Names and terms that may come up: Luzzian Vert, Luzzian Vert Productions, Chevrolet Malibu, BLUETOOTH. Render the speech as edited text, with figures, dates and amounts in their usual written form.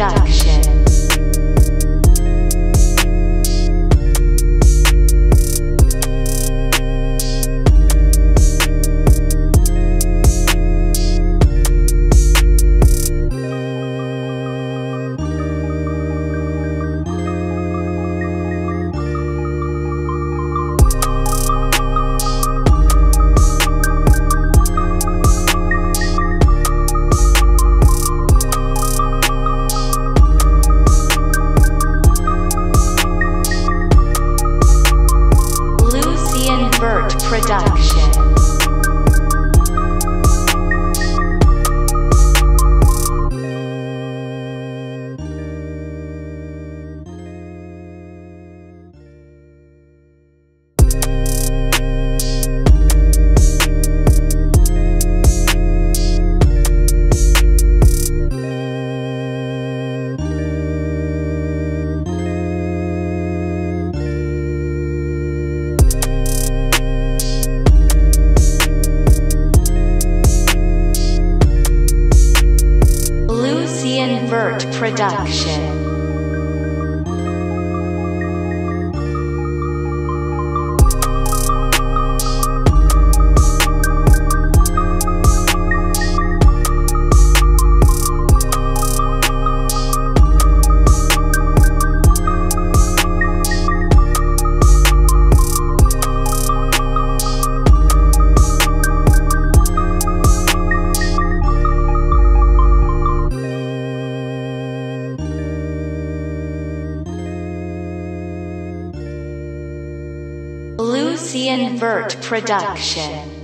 Productions. Luzzian Vert Productions. Luzzian Vert Production. Luzzian Vert Production.